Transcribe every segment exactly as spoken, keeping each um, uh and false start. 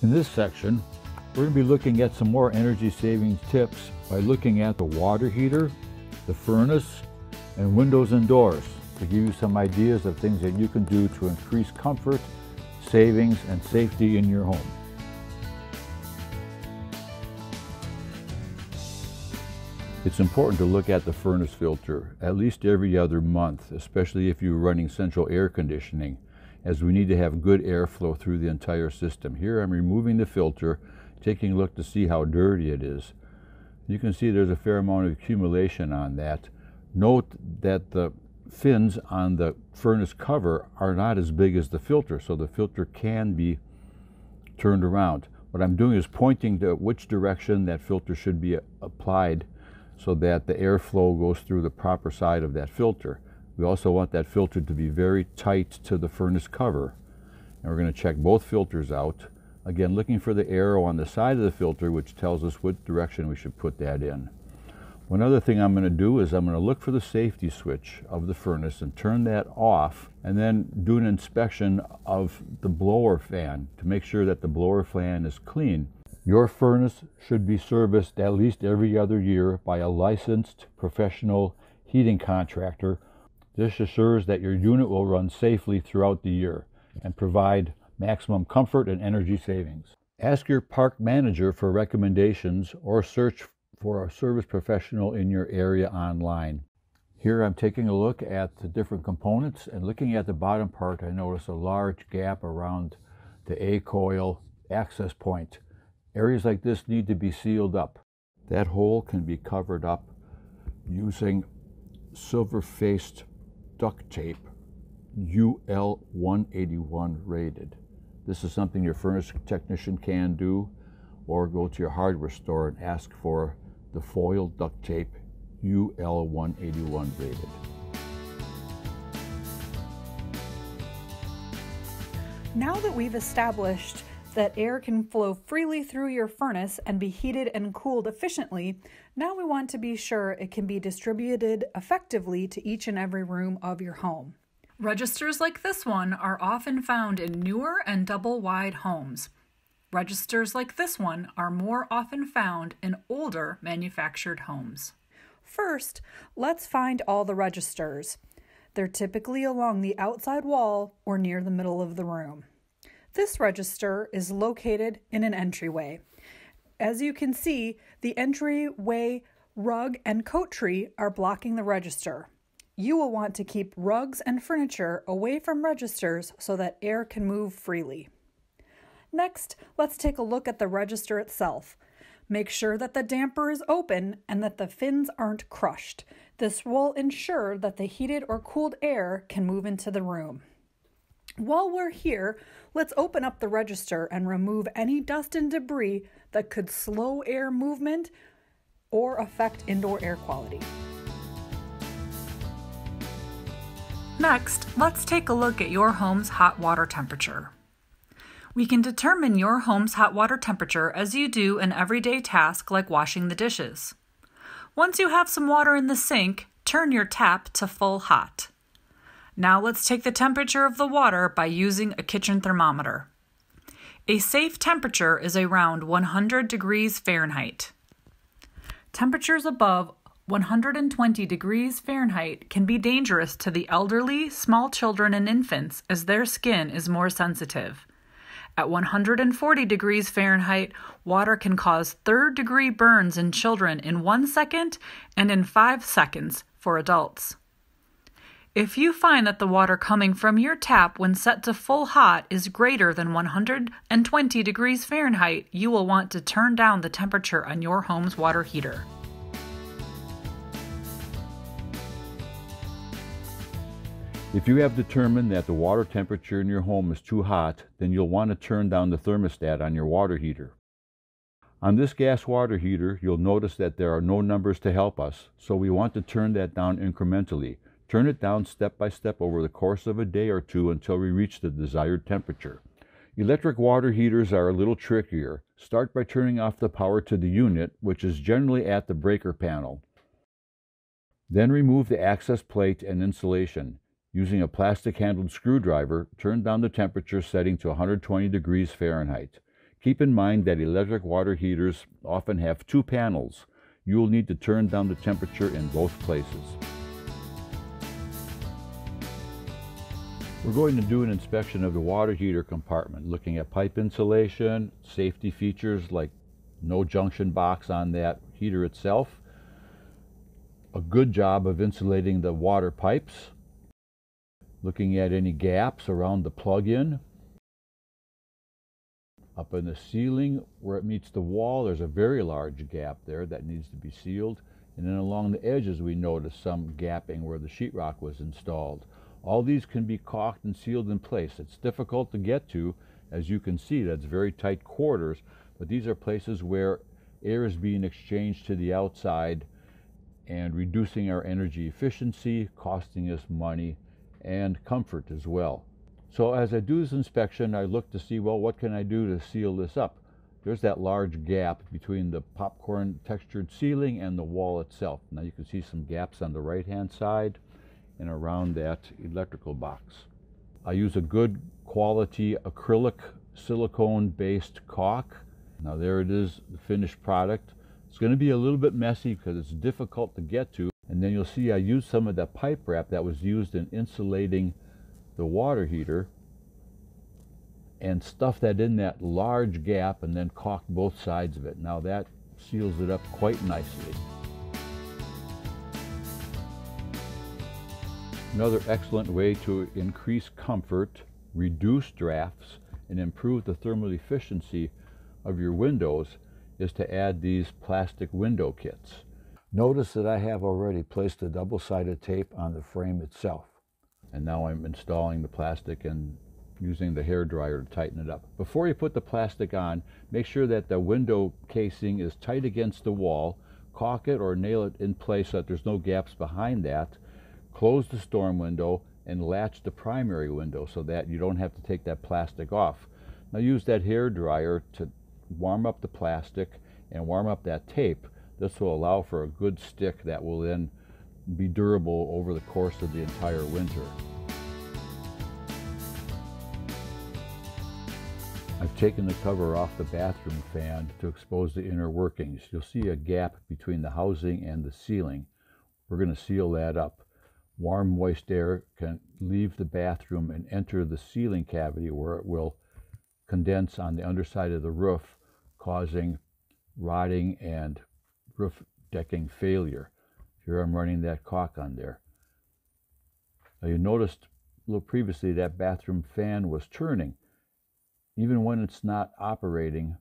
In this section, we're going to be looking at some more energy savings tips by looking at the water heater, the furnace, and windows and doors to give you some ideas of things that you can do to increase comfort, savings, and safety in your home. It's important to look at the furnace filter at least every other month, especially if you're running central air conditioning, as we need to have good airflow through the entire system. Here I'm removing the filter, taking a look to see how dirty it is. You can see there's a fair amount of accumulation on that. Note that the fins on the furnace cover are not as big as the filter, so the filter can be turned around. What I'm doing is pointing to which direction that filter should be applied so that the airflow goes through the proper side of that filter. We also want that filter to be very tight to the furnace cover. And we're going to check both filters out. Again, looking for the arrow on the side of the filter, which tells us what direction we should put that in. One other thing I'm going to do is I'm going to look for the safety switch of the furnace and turn that off, and then do an inspection of the blower fan to make sure that the blower fan is clean. Your furnace should be serviced at least every other year by a licensed professional heating contractor. This assures that your unit will run safely throughout the year and provide maximum comfort and energy savings. Ask your park manager for recommendations or search for a service professional in your area online. Here I'm taking a look at the different components, and looking at the bottom part, I notice a large gap around the A-coil access point. Areas like this need to be sealed up. That hole can be covered up using silver-faced duct tape U L one eighty-one rated. This is something your furnace technician can do, or go to your hardware store and ask for the foil duct tape U L one eighty-one rated. Now that we've established that air can flow freely through your furnace and be heated and cooled efficiently, now we want to be sure it can be distributed effectively to each and every room of your home. Registers like this one are often found in newer and double-wide homes. Registers like this one are more often found in older manufactured homes. First, let's find all the registers. They're typically along the outside wall or near the middle of the room. This register is located in an entryway. As you can see, the entryway rug and coat tree are blocking the register. You will want to keep rugs and furniture away from registers so that air can move freely. Next, let's take a look at the register itself. Make sure that the damper is open and that the fins aren't crushed. This will ensure that the heated or cooled air can move into the room. While we're here, let's open up the register and remove any dust and debris that could slow air movement or affect indoor air quality. Next, let's take a look at your home's hot water temperature. We can determine your home's hot water temperature as you do an everyday task like washing the dishes. Once you have some water in the sink, turn your tap to full hot. Now let's take the temperature of the water by using a kitchen thermometer. A safe temperature is around one hundred degrees Fahrenheit. Temperatures above one hundred twenty degrees Fahrenheit can be dangerous to the elderly, small children, and infants, as their skin is more sensitive. At one hundred forty degrees Fahrenheit, water can cause third-degree burns in children in one second and in five seconds for adults. If you find that the water coming from your tap when set to full hot is greater than one hundred twenty degrees Fahrenheit, you will want to turn down the temperature on your home's water heater. If you have determined that the water temperature in your home is too hot, then you'll want to turn down the thermostat on your water heater. On this gas water heater, you'll notice that there are no numbers to help us, so we want to turn that down incrementally. Turn it down step by step over the course of a day or two until we reach the desired temperature. Electric water heaters are a little trickier. Start by turning off the power to the unit, which is generally at the breaker panel. Then remove the access plate and insulation. Using a plastic-handled screwdriver, turn down the temperature setting to one hundred twenty degrees Fahrenheit. Keep in mind that electric water heaters often have two panels. You'll need to turn down the temperature in both places. We're going to do an inspection of the water heater compartment, looking at pipe insulation, safety features like no junction box on that heater itself, a good job of insulating the water pipes, looking at any gaps around the plug-in. Up in the ceiling where it meets the wall, there's a very large gap there that needs to be sealed. And then along the edges we notice some gapping where the sheetrock was installed. All these can be caulked and sealed in place. It's difficult to get to, as you can see, that's very tight quarters, but these are places where air is being exchanged to the outside and reducing our energy efficiency, costing us money and comfort as well. So as I do this inspection, I look to see, well, what can I do to seal this up? There's that large gap between the popcorn textured ceiling and the wall itself. Now you can see some gaps on the right-hand side and around that electrical box. I use a good quality acrylic silicone-based caulk. Now there it is, the finished product. It's going to be a little bit messy because it's difficult to get to. And then you'll see I used some of that pipe wrap that was used in insulating the water heater and stuffed that in that large gap and then caulked both sides of it. Now that seals it up quite nicely. Another excellent way to increase comfort, reduce drafts, and improve the thermal efficiency of your windows is to add these plastic window kits. Notice that I have already placed the double-sided tape on the frame itself. And now I'm installing the plastic and using the hairdryer to tighten it up. Before you put the plastic on, make sure that the window casing is tight against the wall. Caulk it or nail it in place so that there's no gaps behind that. Close the storm window and latch the primary window so that you don't have to take that plastic off. Now use that hairdryer to warm up the plastic and warm up that tape. This will allow for a good stick that will then be durable over the course of the entire winter. I've taken the cover off the bathroom fan to expose the inner workings. You'll see a gap between the housing and the ceiling. We're going to seal that up. Warm, moist air can leave the bathroom and enter the ceiling cavity where it will condense on the underside of the roof, causing rotting and roof decking failure. Here I'm running that caulk on there. Now you noticed a little previously that bathroom fan was turning. Even when it's not operating,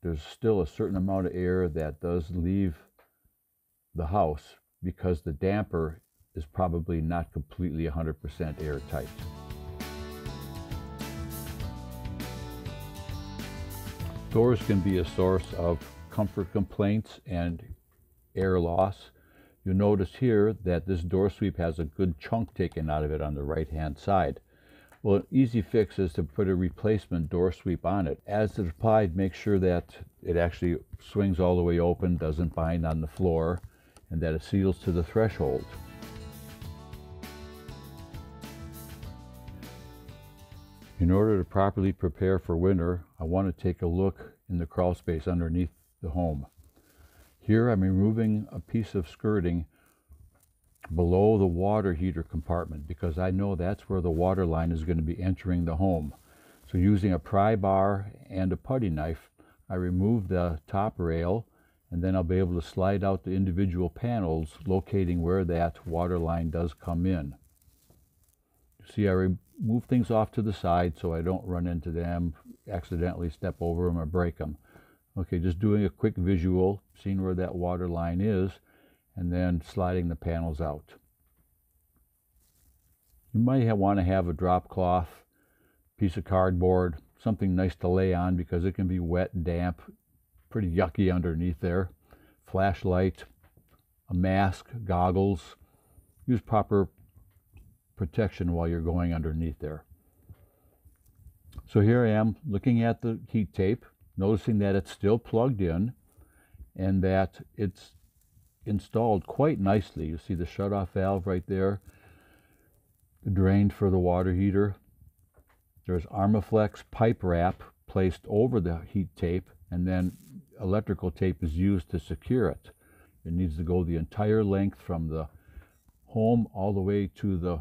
there's still a certain amount of air that does leave the house because the damper is probably not completely one hundred percent airtight. Doors can be a source of comfort complaints and air loss. You'll notice here that this door sweep has a good chunk taken out of it on the right-hand side. Well, an easy fix is to put a replacement door sweep on it. As it's applied, make sure that it actually swings all the way open, doesn't bind on the floor, and that it seals to the threshold. In order to properly prepare for winter, I want to take a look in the crawl space underneath the home. Here I'm removing a piece of skirting below the water heater compartment because I know that's where the water line is going to be entering the home. So using a pry bar and a putty knife, I remove the top rail and then I'll be able to slide out the individual panels locating where that water line does come in. See, I remove things off to the side so I don't run into them, accidentally step over them or break them. Okay, just doing a quick visual, seeing where that water line is, and then sliding the panels out. You might have, want to have a drop cloth, piece of cardboard, something nice to lay on because it can be wet, damp, pretty yucky underneath there. Flashlight, a mask, goggles. Use proper protection while you're going underneath there. So here I am looking at the heat tape, noticing that it's still plugged in and that it's installed quite nicely. You see the shutoff valve right there, the drain for the water heater. There's Armaflex pipe wrap placed over the heat tape, and then electrical tape is used to secure it. It needs to go the entire length from the home all the way to the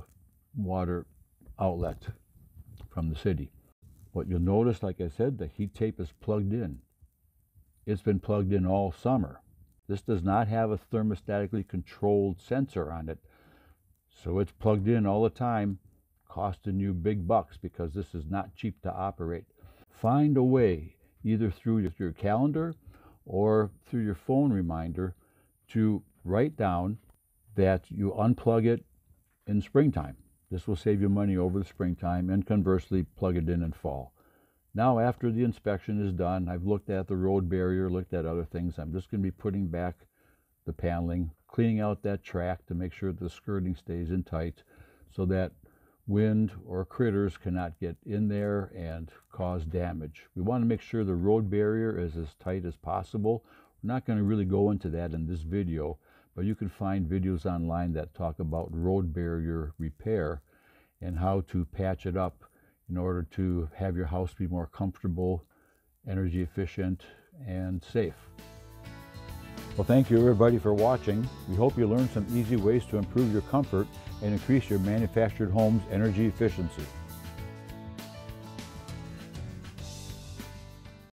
water outlet from the city. What you'll notice, like I said, the heat tape is plugged in. It's been plugged in all summer. This does not have a thermostatically controlled sensor on it, so it's plugged in all the time, costing you big bucks because this is not cheap to operate. Find a way, either through your calendar or through your phone reminder, to write down that you unplug it in springtime. This will save you money over the springtime, and conversely plug it in in fall. Now, after the inspection is done, I've looked at the road barrier, looked at other things. I'm just going to be putting back the paneling, cleaning out that track to make sure the skirting stays in tight so that wind or critters cannot get in there and cause damage. We want to make sure the road barrier is as tight as possible. We're not going to really go into that in this video, but you can find videos online that talk about road barrier repair and how to patch it up in order to have your house be more comfortable, energy efficient, and safe. Well, thank you everybody for watching. We hope you learned some easy ways to improve your comfort and increase your manufactured home's energy efficiency.